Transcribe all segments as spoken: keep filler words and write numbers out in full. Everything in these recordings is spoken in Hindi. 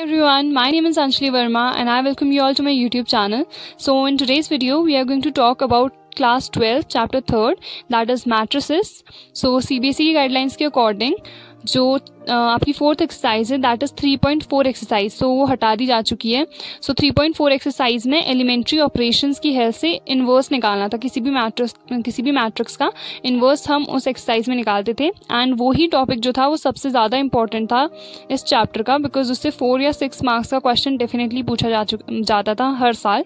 everyone, my name is Anjali Verma and I welcome you all to my YouTube channel. So in today's video we are going to talk about class twelve chapter third, that is matrices. So C B S E guidelines के according जो आपकी fourth exercise है, that is three point four exercise, so वो हटा दी जा चुकी है. So three point four exercise में elementary operations की help से inverse निकालना था, किसी भी matrix किसी भी matrix का inverse हम उस exercise में निकालते थे. And वो ही topic जो था वो सबसे ज़्यादा important था इस chapter का, because उससे four या six marks का question definitely पूछा जा चुका जाता था हर साल.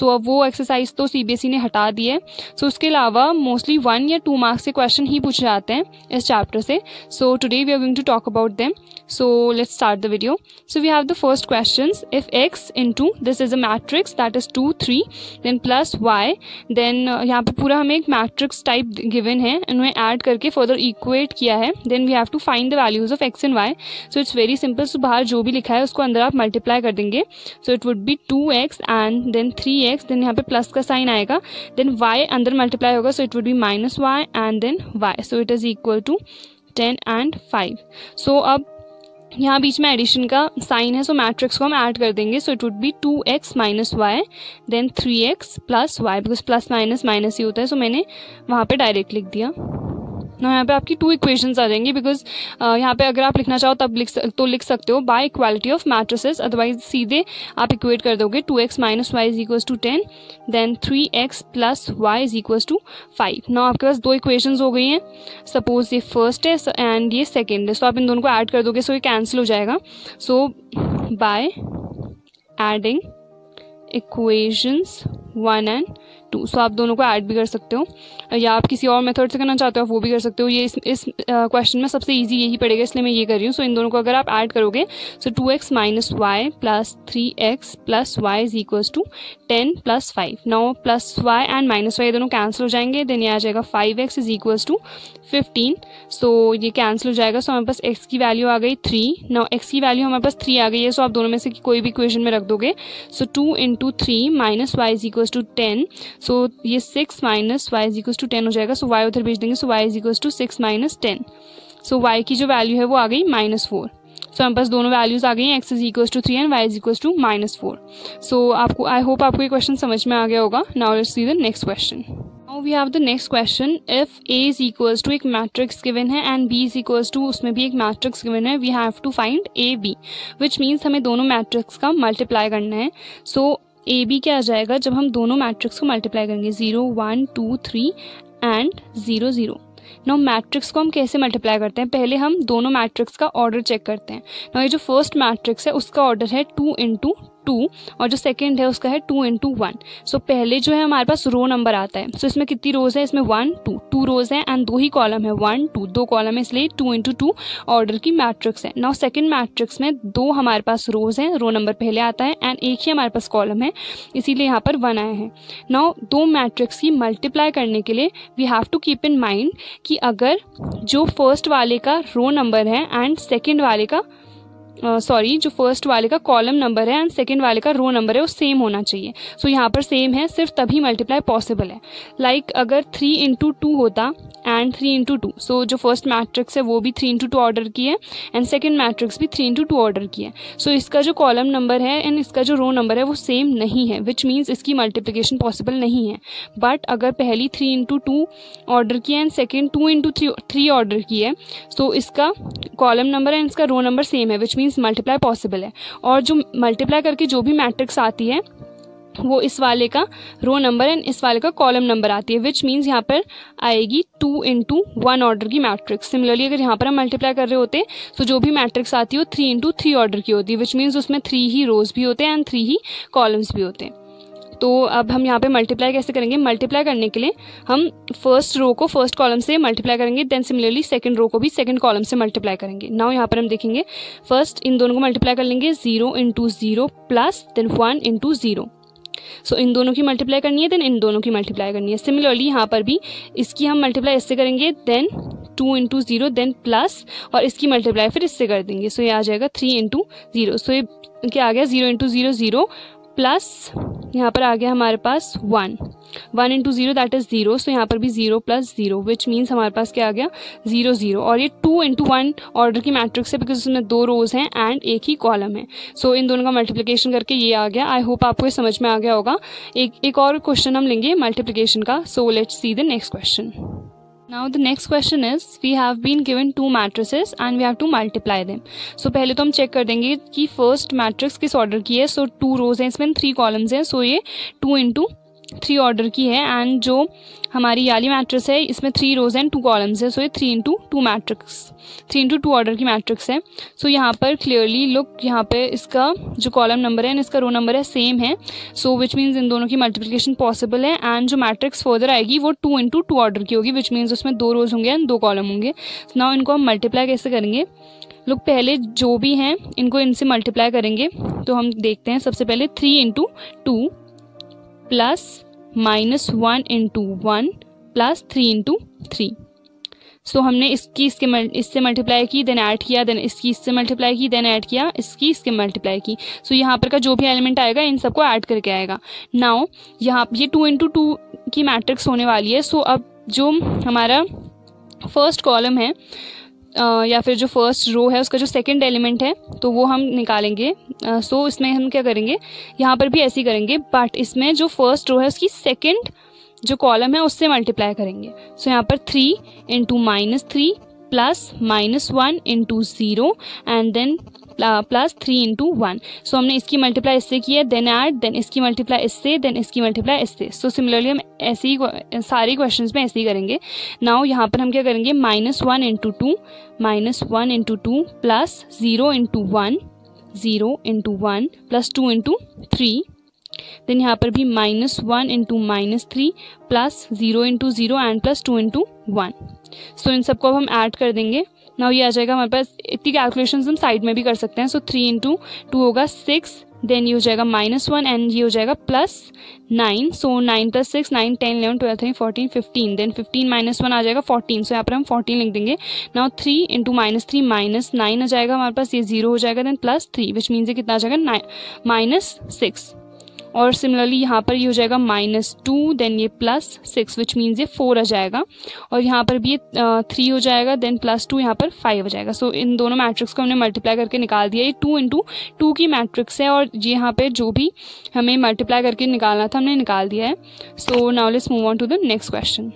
So अब वो exercise तो C B S E ने हटा दी है. So उसके अलावा mostly one या two marks के question ही पूछे जाते हैं इस chapter से. So today we are going to talk about them. So let's start the video. So we have the first questions. If x into this is a matrix, that is two three, then plus y, then uh, यहाँ पे पूरा हमें एक matrix type given है, उन्हें add करके further equate किया है. Then we have to find the values of x and y. So it's very simple. So बाहर जो भी लिखा है उसको अंदर आप multiply कर देंगे. So it would be two x and then three x, then यहाँ पे plus का sign आएगा, then y अंदर multiply होगा, so it would be minus y and then y. So it is equal to ten and five. So अब यहाँ बीच में एडिशन का साइन है, सो मैट्रिक्स को हम ऐड कर देंगे. So it would be two x minus y then three x plus y, because plus minus minus ही होता है, सो मैंने वहाँ पे डायरेक्ट लिख दिया. यहाँ पे आपकी टू इक्वेशंस आ जाएंगी, बिकॉज यहाँ पे अगर आप लिखना चाहो तब लिख तो लिख सकते हो by equality of matrices, otherwise सीधे आप इक्वेट कर दोगे two x minus y is equals to ten then three x plus y is equals to five. Now आपके पास दो इक्वेशंस हो गई हैं, सपोज ये फर्स्ट है एंड ये सेकेंड है, सो आप इन दोनों को ऐड कर दोगे, सो ये कैंसिल हो जाएगा. So by adding equations one and two, so आप दोनों को ऐड भी कर सकते हो, या आप किसी और मेथड से करना चाहते हो आप वो भी कर सकते हो. ये इस इस क्वेश्चन uh, में सबसे इजी यही पड़ेगा, इसलिए मैं ये कर रही हूँ. सो so, इन दोनों को अगर आप ऐड करोगे, so two x minus y plus three x plus y is equals to ten plus five. Now plus y and minus y दोनों कैंसिल हो जाएंगे, देन ये आ जाएगा five x is equals to fifteen. So ये कैंसिल हो जाएगा, सो हमारे पास एक्स की वैल्यू आ गई थ्री. नाउ एक्स की वैल्यू हमारे पास थ्री आ गई है, सो आप दोनों में से कोई भी इक्वेशन में रख दोगे. So two into three minus y is equals to ten. So so, ये six minus y is equals to ten हो जाएगा, सो so, y उधर भेज देंगे, so so, y is equals to six minus ten. So y की जो वैल्यू है वो आ गई माइनस फोर. सो हमारे पास दोनों वैल्यूज आ गई हैं, x is equals to three and y is equals to minus four. So आपको आई होप आपको ये क्वेश्चन समझ में आ गया होगा. Now let's see the next question. We have the next question. If A is equals to एक matrix given है and B is equals to उसमें भी एक matrix given है, we have to find A B, which means हमें दोनों matrix का multiply करना है. So A B क्या आ जाएगा जब हम दोनों matrix को multiply करेंगे, zero one two three and zero zero. Now matrix को हम कैसे मल्टीप्लाई करते हैं, पहले हम दोनों मैट्रिक्स का ऑर्डर चेक करते हैं. Now ये जो फर्स्ट मैट्रिक्स है उसका ऑर्डर है टू इंटू टू और जो सेकंड है उसका है टू इंटू वन. सो पहले जो है हमारे पास रो नंबर आता है, सो so, इसमें कितनी रोज है, इसमें वन टू टू रोज है एंड दो ही कॉलम है, वन टू दो कॉलम है, इसलिए टू इंटू टू ऑर्डर की मैट्रिक्स है. नाउ सेकंड मैट्रिक्स में दो हमारे पास रोज हैं, रो नंबर पहले आता है एंड एक ही हमारे पास कॉलम है, इसीलिए यहाँ पर वन आए हैं. नाउ दो मैट्रिक्स की मल्टीप्लाई करने के लिए we have to keep in mind कि अगर जो फर्स्ट वाले का रो नंबर है एंड सेकेंड वाले का सॉरी uh, जो फर्स्ट वाले का कॉलम नंबर है एंड सेकंड वाले का रो नंबर है वो सेम होना चाहिए. सो so, यहाँ पर सेम है, सिर्फ तभी मल्टीप्लाई पॉसिबल है. लाइक like, अगर थ्री इंटू टू होता and three into two, so जो फर्स्ट मैट्रिक्स है वो भी थ्री इंटू टू ऑर्डर की है एंड सेकंड मैट्रिक्स भी थ्री इंटू टू ऑर्डर की है, सो so, इसका जो कॉलम नंबर है एंड इसका जो रो नंबर है वो सेम नहीं है, विच मीन्स इसकी मल्टीप्लिकेशन पॉसिबल नहीं है. बट अगर पहली थ्री इंटू टू ऑर्डर की है and second two into three three order की है, सो so, इसका कॉलम नंबर एंड इसका रो नंबर सेम है, विच मीन्स मल्टीप्लाई पॉसिबल है. और जो मल्टीप्लाई करके जो भी मैट्रिक्स आती है वो इस वाले का रो नंबर एंड इस वाले का कॉलम नंबर आती है, विच मीन्स यहाँ पर आएगी टू इंटू वन ऑर्डर की मैट्रिक्स. सिमिलरली अगर यहाँ पर हम मल्टीप्लाई कर रहे होते, सो जो भी मैट्रिक्स आती है वो थ्री इंटू थ्री ऑर्डर की होती है, विच मीन्स उसमें थ्री ही रोज भी होते हैं एंड थ्री ही कॉलम्स भी होते हैं. तो अब हम यहाँ पे मल्टीप्लाई कैसे करेंगे, मल्टीप्लाई करने के लिए हम फर्स्ट रो को फर्स्ट कॉलम से मल्टीप्लाई करेंगे, देन सिमिलरली सेकंड रो को भी सेकंड कॉलम से मल्टीप्लाई करेंगे. नाउ यहाँ पर हम देखेंगे फर्स्ट इन दोनों को मल्टीप्लाई कर लेंगे, zero into zero plus then one into zero. So इन दोनों की मल्टीप्लाई करनी है, देन इन दोनों की मल्टीप्लाई करनी है. सिमिलरली यहाँ पर भी इसकी हम मल्टीप्लाई इससे करेंगे, then two into zero then plus, और इसकी मल्टीप्लाई फिर इससे कर देंगे. सो so, ये आ जाएगा थ्री इंटू जीरो. सो ये क्या आ गया, zero into zero zero plus यहाँ पर आ गया हमारे पास one, one into zero that is zero, so यहाँ पर भी zero plus zero which means हमारे पास क्या आ गया जीरो जीरो। और ये टू इंटू वन ऑर्डर की मैट्रिक्स है बिकॉज उसमें दो रोज हैं एंड एक ही कॉलम है, सो so, इन दोनों का मल्टीप्लीकेशन करके ये आ गया। आई होप आपको ये समझ में आ गया होगा। एक एक और क्वेश्चन हम लेंगे मल्टीप्लीकेशन का, so let's see the next question. Now the next question is we have been given two matrices and we have to multiply them. So पहले तो हम check कर देंगे कि first matrix किस order की है। So two rows हैं इसमें, three columns हैं, so ये two into three order की है। And जो हमारी वाली matrix है इसमें three rows हैं two columns हैं, so ये three into two matrix, three into two order की matrix है। So यहाँ पर clearly look यहाँ पे इसका जो column number है इसका row number है same है, so which means इन दोनों की multiplication possible है। And जो matrix further आएगी वो two into two order की होगी which means उसमें दो rows होंगे एंड दो column होंगे। so now इनको हम multiply कैसे करेंगे, लोग पहले जो भी हैं इनको इनसे multiply करेंगे। तो हम देखते हैं सबसे पहले three into two plus minus one into one plus three into three. So हमने इसकी इसके इससे मल्टीप्लाई की देन ऐड किया, देन इसकी इससे मल्टीप्लाई की देन ऐड किया, इसकी इसके मल्टीप्लाई की। सो so, यहाँ पर का जो भी एलिमेंट आएगा इन सबको ऐड करके आएगा। नाउ यहाँ ये टू इंटू टू की मैट्रिक्स होने वाली है। सो so, अब जो हमारा फर्स्ट कॉलम है Uh, या फिर जो फर्स्ट रो है उसका जो सेकंड एलिमेंट है तो वो हम निकालेंगे। सो uh, so इसमें हम क्या करेंगे, यहाँ पर भी ऐसे ही करेंगे बट इसमें जो फर्स्ट रो है उसकी सेकंड जो कॉलम है उससे मल्टीप्लाई करेंगे। सो so, यहाँ पर three into minus three plus minus one into zero and then plus three into one. So हमने इसकी मल्टीप्लाई इससे की है देन ऐड, देन इसकी मल्टीप्लाई इससे, देन इसकी मल्टीप्लाई इससे। सो सिमिलरली हम ऐसे ही सारे क्वेश्चन में ऐसे ही करेंगे। नाउ यहाँ पर हम क्या करेंगे minus one into two minus one into two plus zero into one zero into one plus two into three, then यहाँ पर भी minus one into minus three plus zero into zero and plus two into one. So इन सबको अब हम ऐड कर देंगे। नाउ ये आ जाएगा हमारे पास, इतनी कैलकुलेशंस हम साइड में भी कर सकते हैं। सो थ्री इंटू टू होगा सिक्स, देन ये हो जाएगा माइनस वन एंड ये हो जाएगा plus nine. So nine plus six nine ten eleven twelve thirteen fourteen fifteen, then fifteen minus one आ जाएगा फोर्टीन। सो यहाँ पर हम फोर्टीन लिख देंगे। Now three into minus three minus nine आ जाएगा हमारे पास, ये जीरो हो जाएगा then plus three which means ये कितना आ जाएगा माइनस सिक्स। और सिमिलरली यहाँ पर ये हो जाएगा माइनस टू देन ये प्लस सिक्स विच मीन्स ये फोर आ जाएगा। और यहाँ पर भी ये थ्री हो जाएगा देन प्लस टू यहाँ पर फाइव आ जाएगा। सो so, इन दोनों मैट्रिक्स को हमने मल्टीप्लाई करके निकाल दिया। ये टू इंटू टू की मैट्रिक्स है और यहाँ पे जो भी हमें मल्टीप्लाई करके निकालना था हमने निकाल दिया है। So now let's move on to the next question.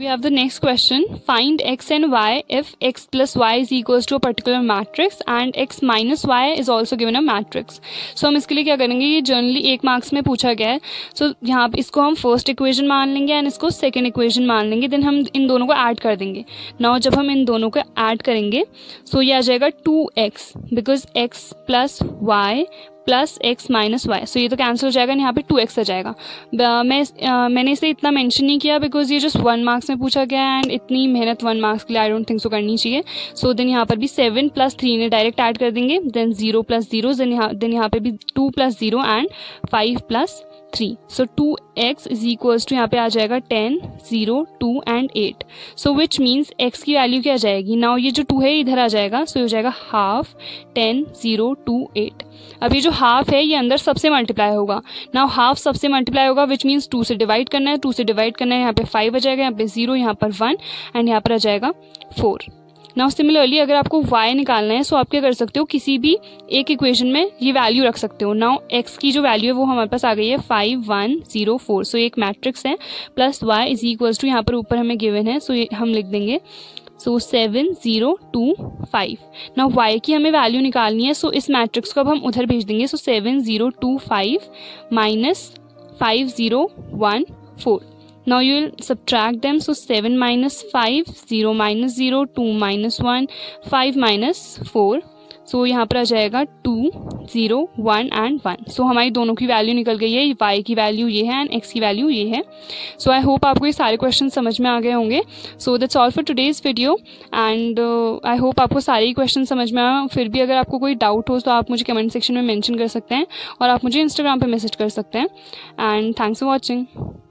We have the next question. Find x and y if x plus y is equals to a particular matrix and x minus y is also given a matrix. So हम इसके लिए क्या करेंगे, ये जनरली एक मार्क्स में पूछा गया है। सो so, यहाँ इसको हम फर्स्ट इक्वेशन मान लेंगे एंड इसको सेकंड इक्वेशन मान लेंगे, देन हम इन दोनों को ऐड कर देंगे। नाउ जब हम इन दोनों को ऐड करेंगे सो so ये आ जाएगा two x because x plus y plus x minus y. So ये तो कैंसिल हो जाएगा यहाँ पे टू एक्स आ जाएगा। uh, मैं uh, मैंने इसे इतना मेंशन नहीं किया बिकॉज ये जस्ट वन मार्क्स में पूछा गया है एंड इतनी मेहनत वन मार्क्स के लिए आई डोंट थिंक सो करनी चाहिए। सो देन यहाँ पर भी सेवन प्लस थ्री ने डायरेक्ट ऐड कर देंगे, then zero plus zero, then यहाँ देन यहाँ पे भी two plus zero and five plus three. So two x is equals to यहाँ पे आ जाएगा ten zero two and eight. So which means x की वैल्यू क्या आ जाएगी, नाउ ये जो टू है इधर आ जाएगा। सो so, ये हो जाएगा half ten zero two eight. अब ये जो हाफ है ये अंदर सबसे मल्टीप्लाई होगा। नाउ हाफ सबसे मल्टीप्लाई होगा विच मीन्स टू से डिवाइड करना है, टू से डिवाइड करना है यहाँ पे फाइव आ जाएगा, यहाँ पे जीरो, यहाँ पर वन एंड यहाँ पर आ जाएगा फोर। नाउ सिमिलरली अगर आपको y निकालना है सो so आप क्या कर सकते हो, किसी भी एक इक्वेशन में ये वैल्यू रख सकते हो। नाउ x की जो वैल्यू है वो हमारे पास आ गई है five one zero four. So एक मैट्रिक्स है plus y is equals to यहाँ पर ऊपर हमें गिवन है सो so ये हम लिख देंगे so seven zero two five. Now y की हमें वैल्यू निकालनी है सो so इस मैट्रिक्स को अब हम उधर भेज देंगे। So seven zero two five minus five zero one four. Now you will subtract them. So seven minus five, zero minus zero, two minus one, five minus four. So यहाँ पर आ जाएगा two, zero, one and one. So हमारी दोनों की वैल्यू निकल गई है, y की वैल्यू ये है एंड x की वैल्यू ये है। So I hope आपको ये सारे क्वेश्चन समझ में आ गए होंगे। So that's all for today's video and uh, I hope आपको सारे ही क्वेश्चन समझ में आए। फिर भी अगर आपको कोई डाउट हो तो आप मुझे कमेंट सेक्शन में मेंशन कर सकते हैं और आप मुझे इंस्टाग्राम पे मैसेज कर सकते हैं। And thanks for watching.